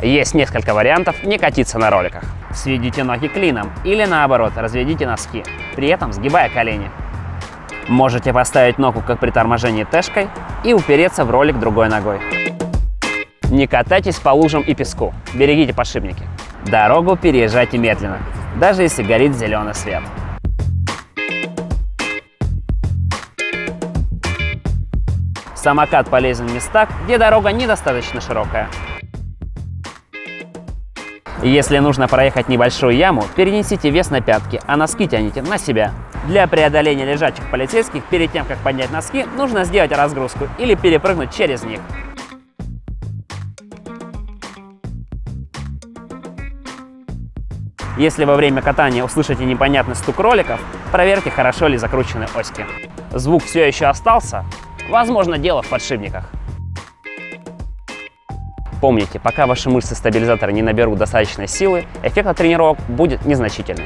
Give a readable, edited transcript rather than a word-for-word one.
Есть несколько вариантов не катиться на роликах. Сведите ноги клином или наоборот разведите носки, при этом сгибая колени. Можете поставить ногу как при торможении тэшкой и упереться в ролик другой ногой. Не катайтесь по лужам и песку, берегите подшипники. Дорогу переезжайте медленно, даже если горит зеленый свет. Самокат полезен в местах, где дорога недостаточно широкая. Если нужно проехать небольшую яму, перенесите вес на пятки, а носки тяните на себя. Для преодоления лежачих полицейских, перед тем, как поднять носки, нужно сделать разгрузку или перепрыгнуть через них. Если во время катания услышите непонятный стук роликов, проверьте, хорошо ли закручены оськи. Звук все еще остался? Возможно, дело в подшипниках. Помните, пока ваши мышцы стабилизатора не наберут достаточной силы, эффект от тренировок будет незначительным.